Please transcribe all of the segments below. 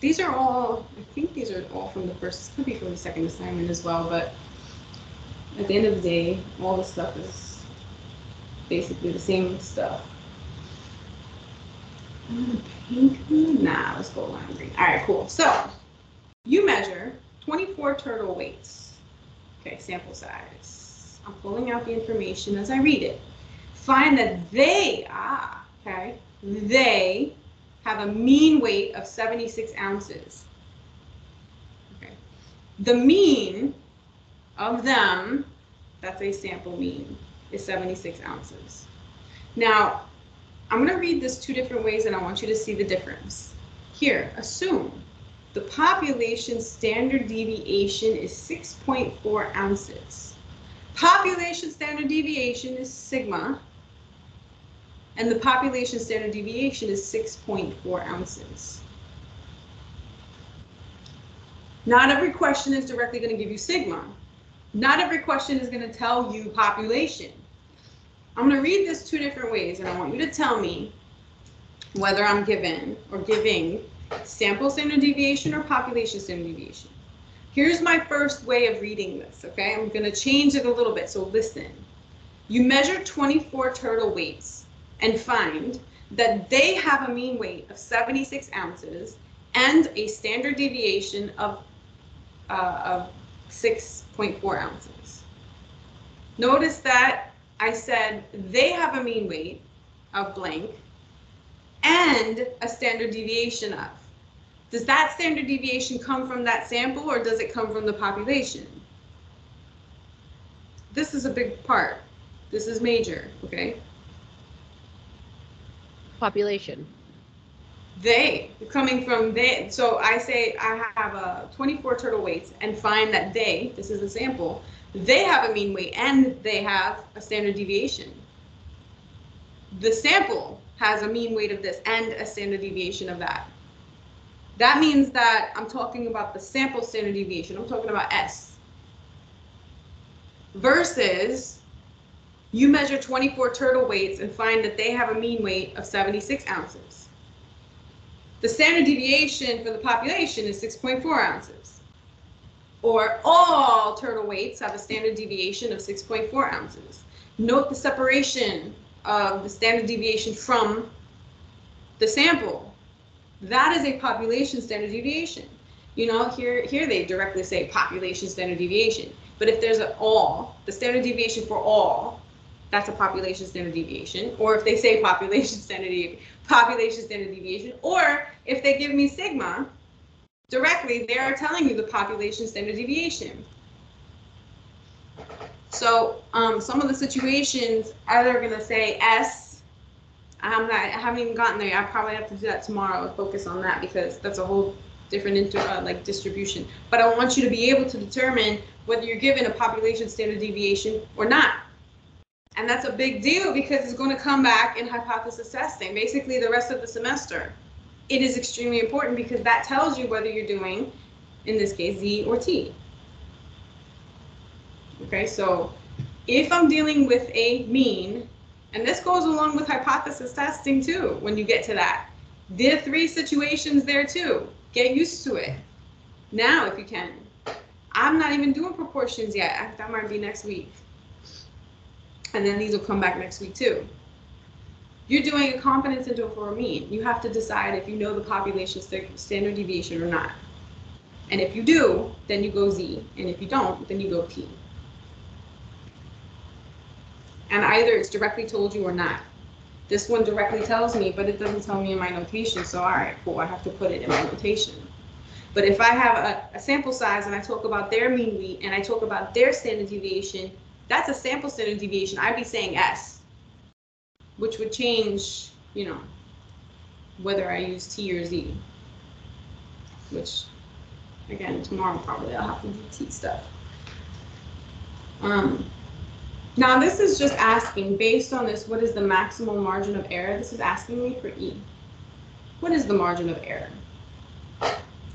These are all, I think these are all from the first, could be from the second assignment as well, but at the end of the day, all the stuff is basically the same stuff. Pink, nah, let's go lime green. All right, cool. So you measure 24 turtle weights. Okay, sample size. I'm pulling out the information as I read it. Find that they, they have a mean weight of 76 ounces. Okay, the mean of them, that's a sample mean, is 76 ounces. Now, I'm going to read this two different ways and I want you to see the difference. Here, assume the population standard deviation is 6.4 ounces. Population standard deviation is sigma, and the population standard deviation is 6.4 ounces. Not every question is directly going to give you sigma. Not every question is going to tell you population. I'm going to read this two different ways, and I want you to tell me whether I'm given or giving sample standard deviation or population standard deviation. Here's my first way of reading this, okay? I'm going to change it a little bit, so listen. You measure 24 turtle weights and find that they have a mean weight of 76 ounces and a standard deviation of 6.4 ounces. Notice that I said they have a mean weight of blank and a standard deviation of. Does that standard deviation come from that sample or does it come from the population? This is a big part. This is major, okay? Population. They, coming from they. So I say I have 24 turtle weights and find that they, this is a sample, they have a mean weight and they have a standard deviation. The sample has a mean weight of this and a standard deviation of that. That means that I'm talking about the sample standard deviation. I'm talking about S. Versus you measure 24 turtle weights and find that they have a mean weight of 76 ounces. The standard deviation for the population is 6.4 ounces. Or all turtle weights have a standard deviation of 6.4 ounces. Note the separation of the standard deviation from the sample. That is a population standard deviation. You know, here they directly say population standard deviation. But if there's an all, the standard deviation for all, that's a population standard deviation. Or if they say population standard deviation, or if they give me sigma, directly, they are telling you the population standard deviation. So some of the situations, either going to say S, I haven't even gotten there. I probably have to do that tomorrow and focus on that because that's a whole different distribution. But I want you to be able to determine whether you're given a population standard deviation or not. And that's a big deal because it's going to come back in hypothesis testing, basically the rest of the semester. It is extremely important because that tells you whether you're doing, in this case, Z or T. Okay, so if I'm dealing with a mean, and this goes along with hypothesis testing too, when you get to that. There are three situations there too. Get used to it now if you can. I'm not even doing proportions yet. That might be next week. And then these will come back next week too. You're doing a confidence interval for a mean. You have to decide if you know the population standard deviation or not. And if you do, then you go Z. And if you don't, then you go T. And either it's directly told you or not. This one directly tells me, but it doesn't tell me in my notation. So all right, cool, I have to put it in my notation. But if I have a sample size and I talk about their mean weight and I talk about their standard deviation, that's a sample standard deviation. I'd be saying S, which would change, you know, whether I use T or Z, which, again, tomorrow probably I'll have to do T stuff. Now, this is just asking, based on this, what is the maximal margin of error? This is asking me for E. What is the margin of error?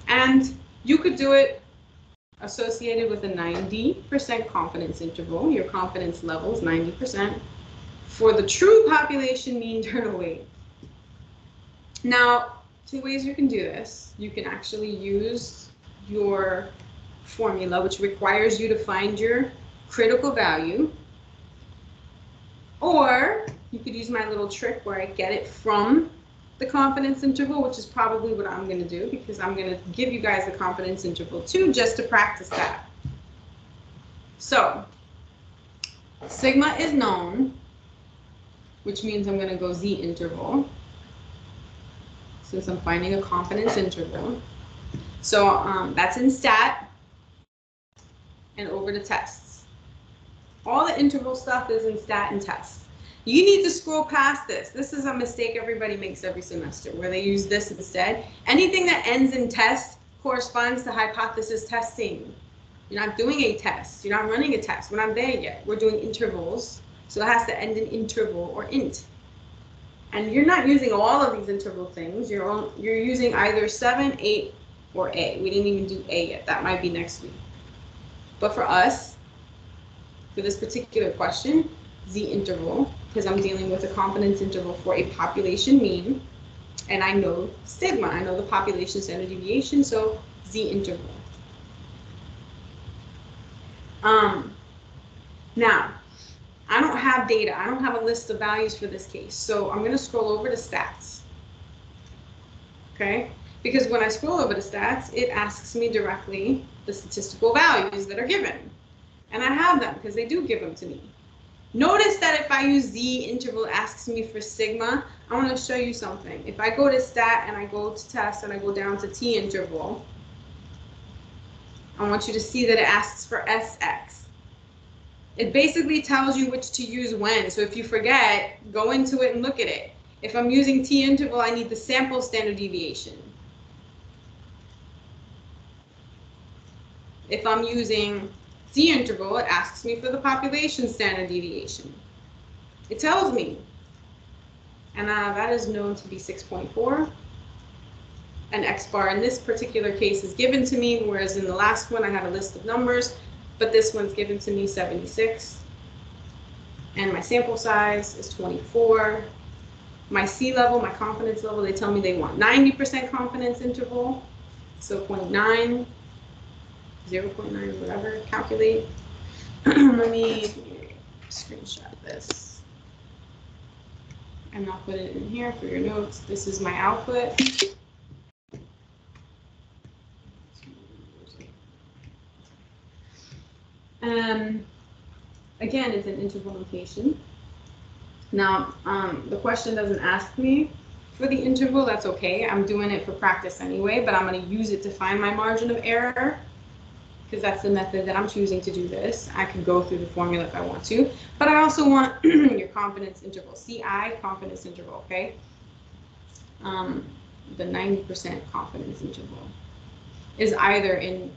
And you could do it associated with a 90% confidence interval. Your confidence level is 90%. For the true population mean turtle weight. Now, two ways you can do this. You can actually use your formula, which requires you to find your critical value, or you could use my little trick where I get it from the confidence interval, which is probably what I'm going to do, because I'm going to give you guys the confidence interval too, just to practice that. So sigma is known, which means I'm going to go Z interval, since I'm finding a confidence interval. So that's in stat and over to tests. All the interval stuff is in stat and tests. You need to scroll past this. This is a mistake everybody makes every semester, where they use this instead. Anything that ends in test corresponds to hypothesis testing. You're not doing a test. You're not running a test. We're not there yet. We're doing intervals. So it has to end in interval or int. And you're not using all of these interval things. You're using either 7, 8, or A. We didn't even do A yet. That might be next week. But for us, for this particular question, Z interval, because I'm dealing with a confidence interval for a population mean, and I know sigma. I know the population standard deviation, so Z interval. Now, I don't have data. I don't have a list of values for this case. So I'm going to scroll over to stats. Okay? Because when I scroll over to stats, it asks me directly the statistical values that are given. And I have them because they do give them to me. Notice that if I use Z interval, it asks me for sigma. I want to show you something. If I go to stat and I go to test and I go down to T interval, I want you to see that it asks for SX. It basically tells you which to use when. So if you forget, go into it and look at it. If I'm using T interval, I need the sample standard deviation. If I'm using Z interval, it asks me for the population standard deviation. It tells me. And that is known to be 6.4. An X bar in this particular case is given to me, whereas in the last one I had a list of numbers. But this one's given to me 76, and my sample size is 24. My C level, my confidence level, they tell me they want 90% confidence interval, so 0.9, 0.9, whatever, calculate. Let me screenshot this, and I'll put it in here for your notes. This is my output. Again, it's an interval notation. Now, the question doesn't ask me for the interval. That's okay. I'm doing it for practice anyway, but I'm going to use it to find my margin of error because that's the method that I'm choosing to do this. I can go through the formula if I want to, but I also want your confidence interval, CI confidence interval, okay? The 90% confidence interval is either in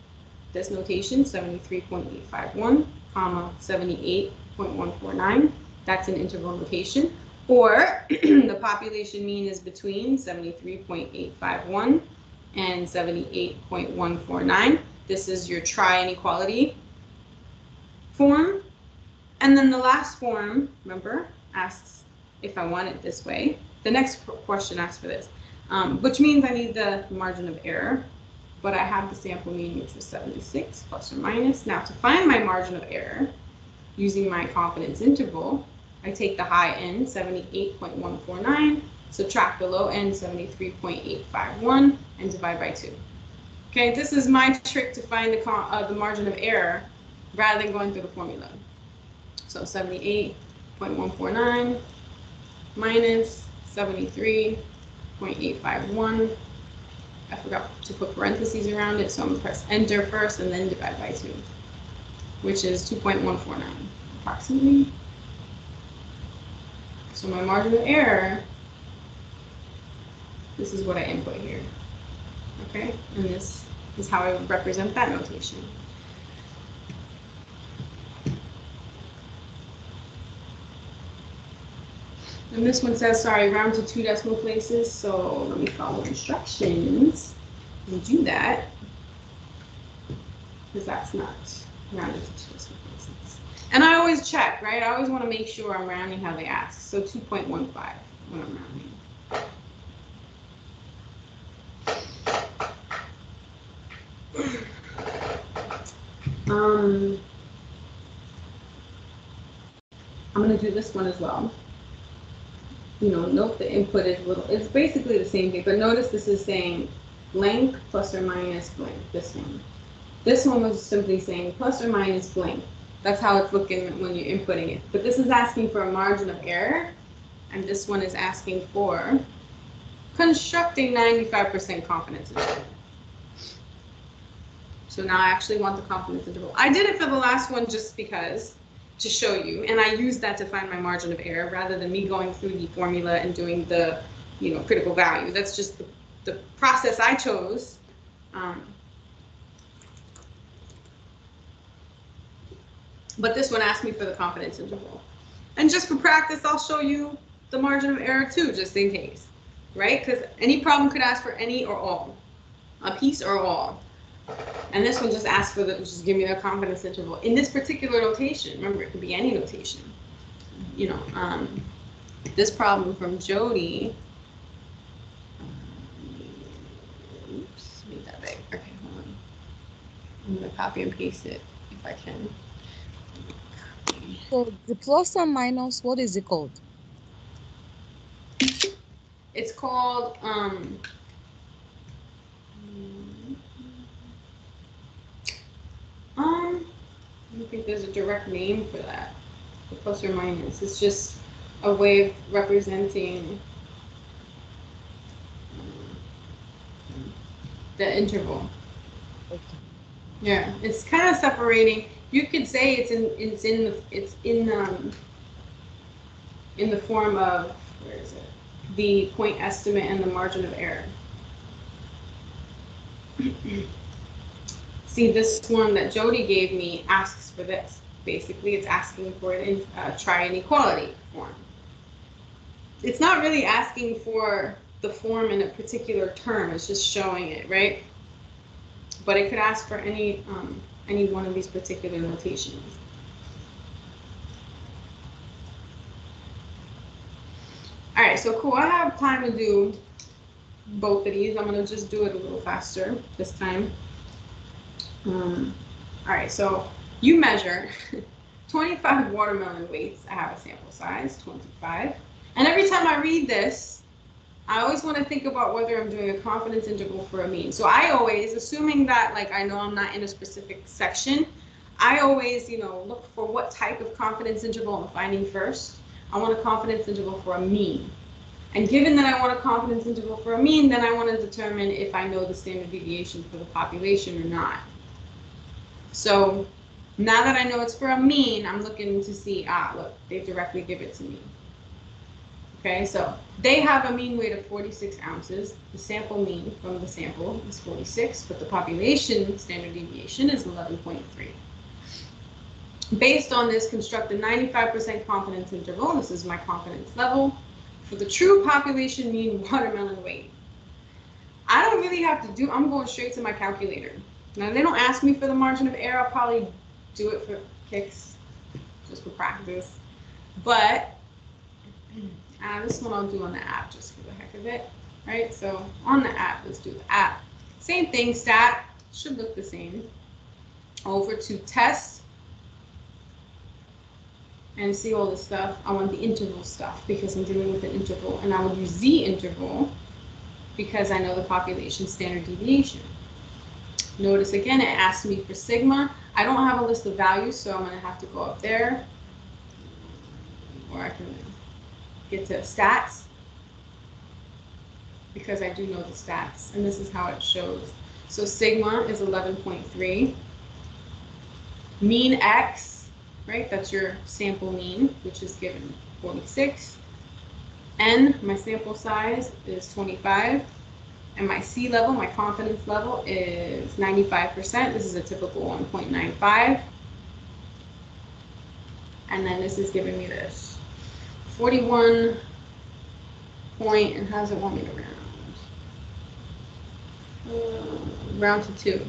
this notation, 73.851, comma 78.149. That's an interval notation. Or the population mean is between 73.851 and 78.149. This is your tri-inequality form. And then the last form, remember, asks if I want it this way. The next question asks for this, which means I need the margin of error. But I have the sample mean, which was 76, plus or minus. Now, to find my margin of error, using my confidence interval, I take the high end, 78.149, subtract the low end, 73.851, and divide by 2. Okay, this is my trick to find the margin of error, rather than going through the formula. So 78.149 minus 73.851. I forgot to put parentheses around it, so I'm going to press enter first and then divide by 2, which is 2.149 approximately. So my margin of error, this is what I input here, okay? And this is how I represent that notation. And this one says, sorry, round to 2 decimal places. So let me follow instructions and do that, because that's not rounded to 2 decimal places. And I always check, right? I always want to make sure I'm rounding how they ask. So 2.15 when I'm rounding. I'm going to do this one as well. You know, note the input is little. It's basically the same thing, but notice this is saying blank plus or minus blank, this one. This one was simply saying plus or minus blank. That's how it's looking when you're inputting it. But this is asking for a margin of error, and this one is asking for constructing 95% confidence interval. So now I actually want the confidence interval. I did it for the last one just because, to show you, and I used that to find my margin of error rather than me going through the formula and doing the, you know, critical value. That's just the process I chose. But this one asked me for the confidence interval. And just for practice, I'll show you the margin of error too, just in case, right? Because any problem could ask for any or all, a piece or all. And this one just asked for the, just give me the confidence interval in this particular notation. Remember, it could be any notation. You know, this problem from Jody. Oops, made that big. Okay, hold on. I'm gonna copy and paste it if I can. So the plus and minus, what is it called? It's called I don't think there's a direct name for that. The plus or minus. It's just a way of representing the interval. Okay. Yeah, it's kind of separating. You could say it's in the form of, where is it? The point estimate and the margin of error. See, this one that Jody gave me asks for this. Basically, it's asking for it in try an equality form. It's not really asking for the form in a particular term. It's just showing it, right? But it could ask for any one of these particular notations. All right, so cool. I have time to do both of these. I'm going to just do it a little faster this time. All right, so you measure 25 watermelon weights. I have a sample size, 25. And every time I read this, I always want to think about whether I'm doing a confidence interval for a mean. So I always, assuming that, like, I know I'm not in a specific section, I always, you know, look for what type of confidence interval I'm finding first. I want a confidence interval for a mean. And given that I want a confidence interval for a mean, then I want to determine if I know the standard deviation for the population or not. So now that I know it's for a mean, I'm looking to see, look, they directly give it to me. Okay, so they have a mean weight of 46 ounces. The sample mean from the sample is 46, but the population standard deviation is 11.3. Based on this, construct a 95% confidence interval. This is my confidence level for the true population mean watermelon weight. I don't really have to do, I'm going straight to my calculator. Now, they don't ask me for the margin of error. I'll probably do it for kicks, just for practice. But this one I'll do on the app just for the heck of it. All right, so on the app, let's do the app. Same thing, stat should look the same. Over to test and see all the stuff. I want the interval stuff because I'm dealing with an interval, and I will use Z interval because I know the population standard deviation. Notice again, it asks me for sigma. I don't have a list of values, so I'm going to have to go up there, or I can get to stats because I do know the stats, and this is how it shows. So sigma is 11.3. Mean X, right? That's your sample mean, which is given 46. N, my sample size, is 25. And my C level, my confidence level, is 95%. This is a typical 1.95. And then this is giving me this 41 point, and how does it want me to round? Round to 2.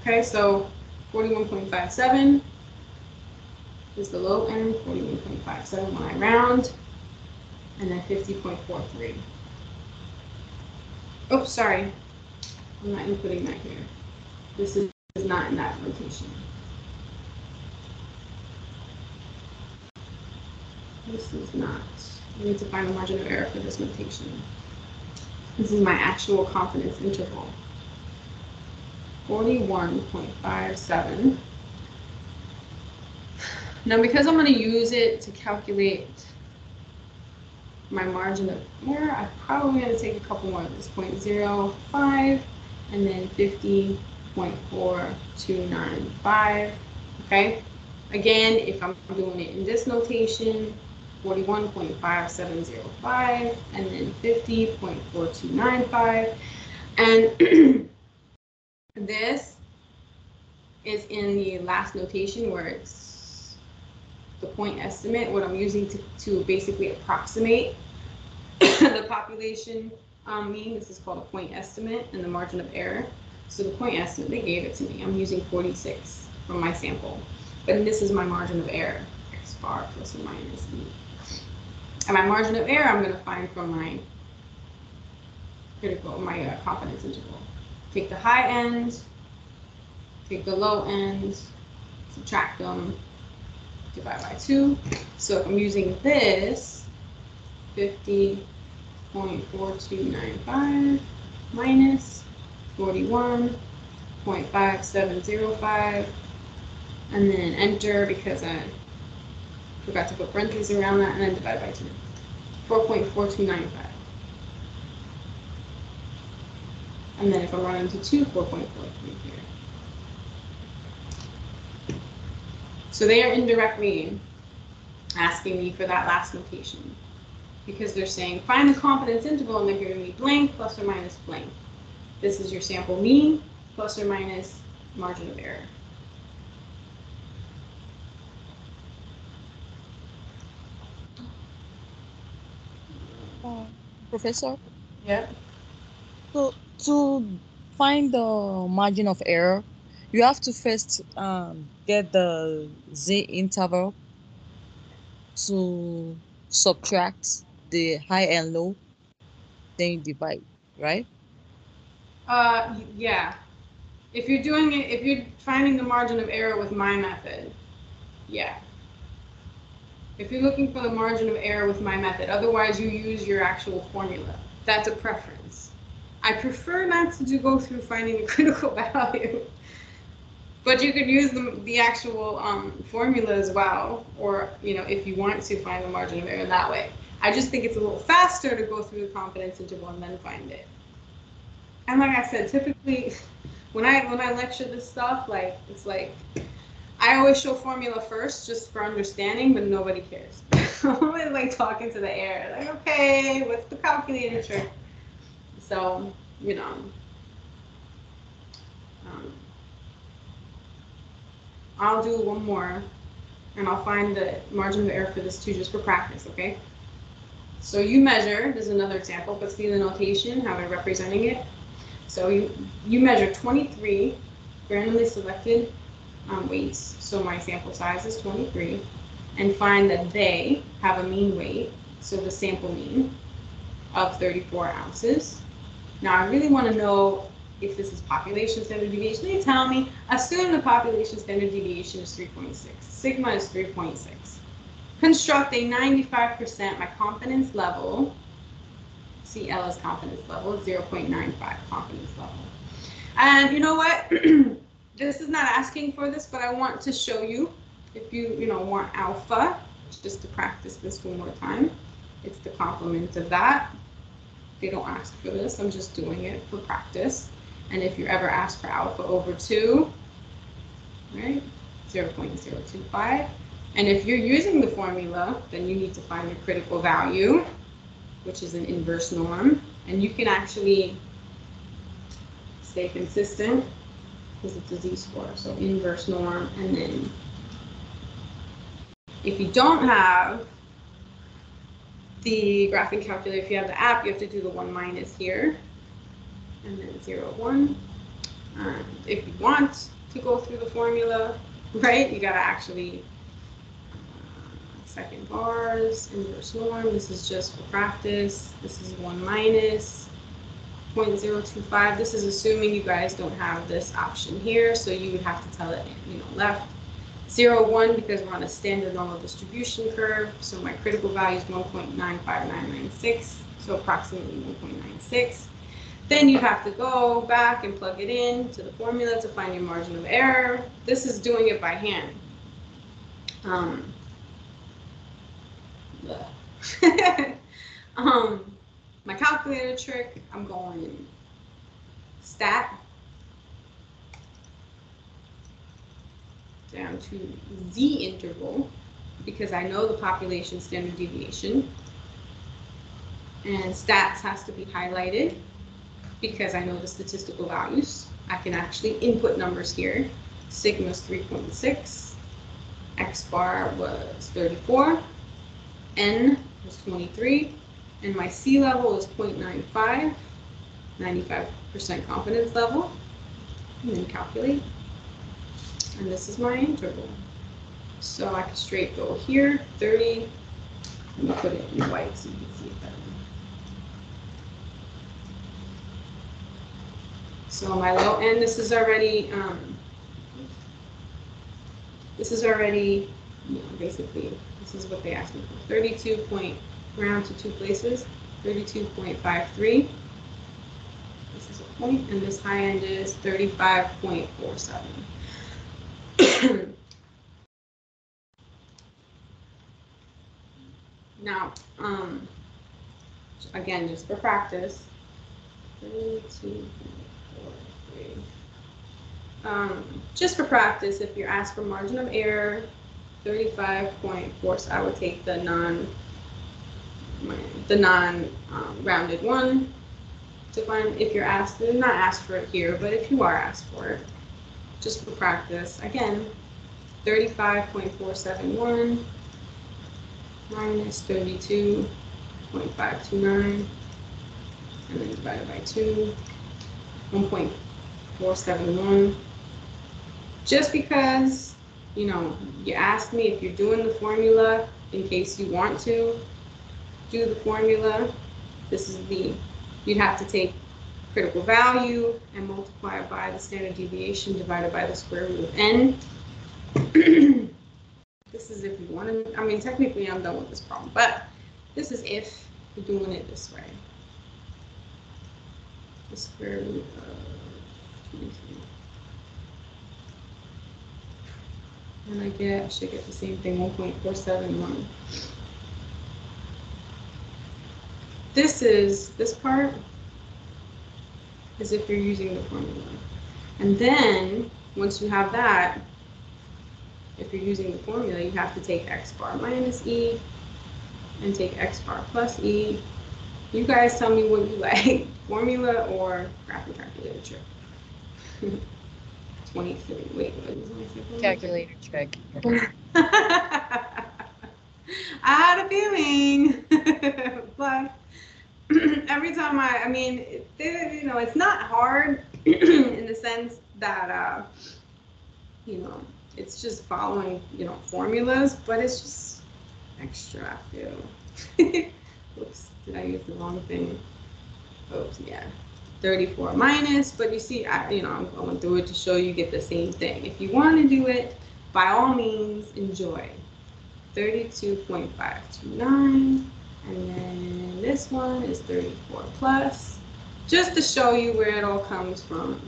Okay, so 41.57 is the low end, 41.57 when I round, and then 50.43. Oops, sorry, I'm not including that here. This is is not in that location. This is not. We need to find a margin of error for this notation. This is my actual confidence interval. 41.57. Now, because I'm going to use it to calculate my margin of error, I'm probably going to take a couple more of this, 0.05 and then 50.4295. Okay, again, if I'm doing it in this notation, 41.5705 and then 50.4295, and this is in the last notation where it's the point estimate, what I'm using to basically approximate the population mean. This is called a point estimate and the margin of error. So the point estimate, they gave it to me. I'm using 46 from my sample, but this is my margin of error, x bar plus or minus e. And my margin of error I'm going to find from my critical, my confidence interval. Take the high end, take the low end, subtract them, divide by 2. So if I'm using this, 50.4295 minus 41.5705, and then enter because I forgot to put parentheses around that, and then divide by 2. 4.4295. And then if I run into 2, 4.43 here. So they are indirectly asking me for that last notation because they're saying find the confidence interval, and they're giving me blank plus or minus blank. This is your sample mean plus or minus margin of error. Professor? Yeah? So to find the margin of error, you have to first get the Z interval to subtract the high and low, then you divide, right? Yeah. If you're doing it, if you're finding the margin of error with my method, yeah. If you're looking for the margin of error with my method, otherwise you use your actual formula. That's a preference. I prefer not to go through finding the critical value, but you could use the actual formula as well, or you know, if you want to find the margin of error that way. I just think it's a little faster to go through the confidence interval and then find it. And like I said, typically when I lecture this stuff, like it's like I always show formula first just for understanding, but nobody cares. I'm always like talking to the air, like, okay, what's the calculator trick? So, you know, I'll do one more and I'll find the margin of error for this too, just for practice, okay? So you measure, there's another example, but see the notation, how they're representing it. So you measure 23 randomly selected weights, so my sample size is 23, and find that they have a mean weight, so the sample mean of 34 ounces. Now I really want to know if this is population standard deviation. They tell me, assume the population standard deviation is 3.6, sigma is 3.6. Construct a 95%, my confidence level, CL is confidence level, 0.95 confidence level. And you know what? This is not asking for this, but I want to show you, if you want alpha, just to practice this one more time. It's the complement of that. They don't ask for this. I'm just doing it for practice. And if you're ever asked for alpha over 2, right, 0.025. And if you're using the formula, then you need to find your critical value, which is an inverse norm. And you can actually stay consistent because it's a z-score. So inverse norm, and then if you don't have the graphing calculator, if you have the app, you have to do the 1- here, and then 0, 1. If you want to go through the formula, right, you gotta actually second bars, inverse norm. This is just for practice. This is 1-, 0.025. This is assuming you guys don't have this option here, so you would have to tell it, you know, left. 0.1 because we're on a standard normal distribution curve, so my critical value is 1.95996, so approximately 1.96. Then you have to go back and plug it in to the formula to find your margin of error. This is doing it by hand. My calculator trick, I'm going stat down to the interval because I know the population standard deviation, and stats has to be highlighted because I know the statistical values. I can actually input numbers here. Sigma's 3.6, X bar was 34, N was 23, and my C level is 0.95, 95% confidence level, and then calculate. And this is my interval. So I can straight go here, 30. Let me put it in white so you can see it better. So my low end, this is already, you know, basically, this is what they asked me for. 32 point, round to two places, 32.53. This is a point, and this high end is 35.47. Now, again, just for practice, 32.43. Just for practice, if you're asked for margin of error, 35.4, so I would take the non-rounded one to find if you're asked. You're not asked for it here, but if you are asked for it, just for practice, again, 35.471 minus 32.529, and then divided by 2, 1.471. Just because, you know, you asked me if you're doing the formula, in case you want to do the formula, this is the, you'd have to take critical value and multiply by the standard deviation divided by the square root of n. This is if you want to, I mean, technically I'm done with this problem, but this is if you're doing it this way. The square root of 23. And I should get the same thing, 1.471. This part is if you're using the formula. And then, once you have that, if you're using the formula, you have to take X bar minus E and take X bar plus E. You guys tell me what you like, formula or graphing calculator trick. 23, wait, what is my second one? Calculator trick. I had a feeling, but every time I mean, it's not hard in the sense that, you know, it's just following, you know, formulas, but it's just extra, I feel. Oops, did I use the wrong thing? Oops, yeah, 34 minus, but you see, I'm going through it to show you get the same thing. If you want to do it, by all means, enjoy. 32.529. And then this one is 34 plus, just to show you where it all comes from.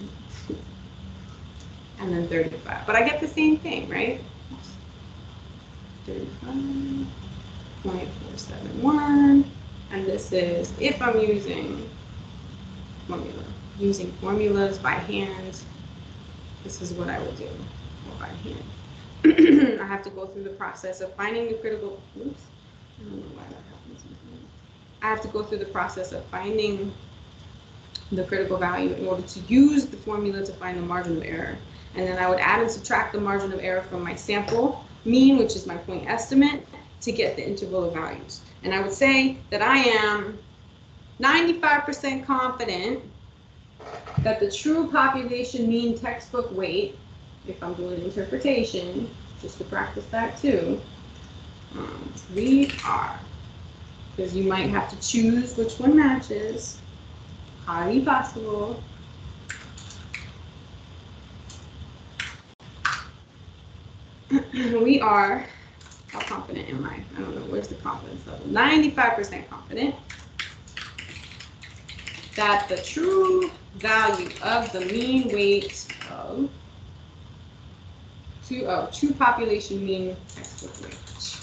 And then 35. But I get the same thing, right? 35.471. And this is if I'm using formula. Using formulas by hand, this is what I would do, or by hand. I have to go through the process of finding the critical, oops, I don't know why that happens. I have to go through the process of finding the critical value in order to use the formula to find the margin of error. And then I would add and subtract the margin of error from my sample mean, which is my point estimate, to get the interval of values. And I would say that I am 95% confident that the true population mean textbook weight, if I'm doing interpretation, just to practice that too, we are, because you might have to choose which one matches. highly possible. We are, how confident am I? I don't know, where's the confidence level? 95% confident that the true value of the mean weight of true population mean export weight.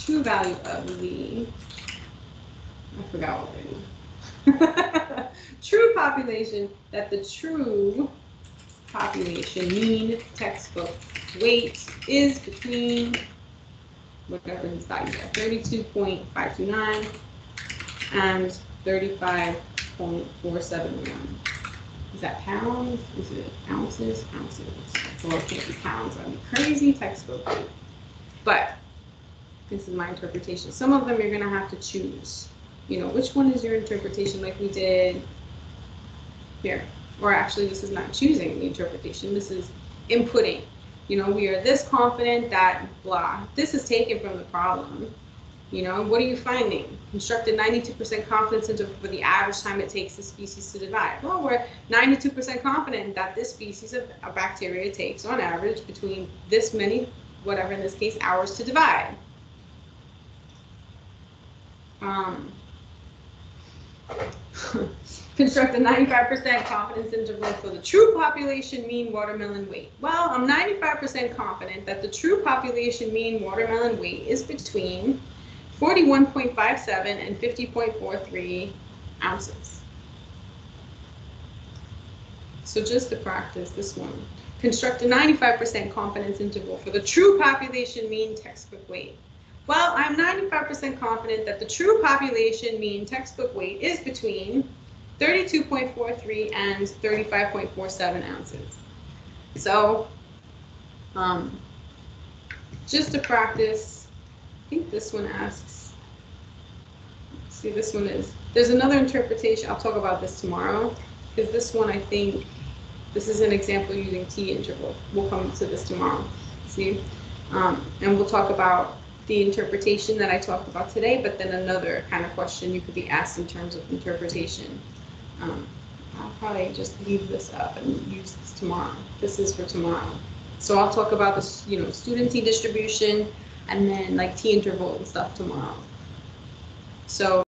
True value of the, I forgot already. True population, that the true population mean textbook weight is between whatever his value is, 32.529 and 35.471. Is that pounds? Is it ounces? Ounces. Well, it can't be pounds. That'd be crazy textbook weight. But this is my interpretation. Some of them you're going to have to choose. You know, which one is your interpretation, like we did here? Or actually, this is not choosing the interpretation. This is inputting. You know, we are this confident that blah. This is taken from the problem. You know, what are you finding? Constructed 92% confidence interval for the average time it takes the species to divide. Well, we're 92% confident that this species of bacteria takes, on average, between this many, whatever in this case, hours to divide. Construct a 95% confidence interval for the true population mean watermelon weight. Well, I'm 95% confident that the true population mean watermelon weight is between 41.57 and 50.43 ounces. So just to practice this one, construct a 95% confidence interval for the true population mean textbook weight. Well, I'm 95% confident that the true population mean textbook weight is between 32.43 and 35.47 ounces. So, just to practice, I think this one asks, see, this one is, there's another interpretation, I'll talk about this tomorrow, because this one, I think, this is an example using T interval. We'll come to this tomorrow, see? And we'll talk about the interpretation that I talked about today, but then another kind of question you could be asked in terms of interpretation. I'll probably just leave this up and use this tomorrow. This is for tomorrow. So I'll talk about this, you know, student T distribution and then like T interval and stuff tomorrow. So.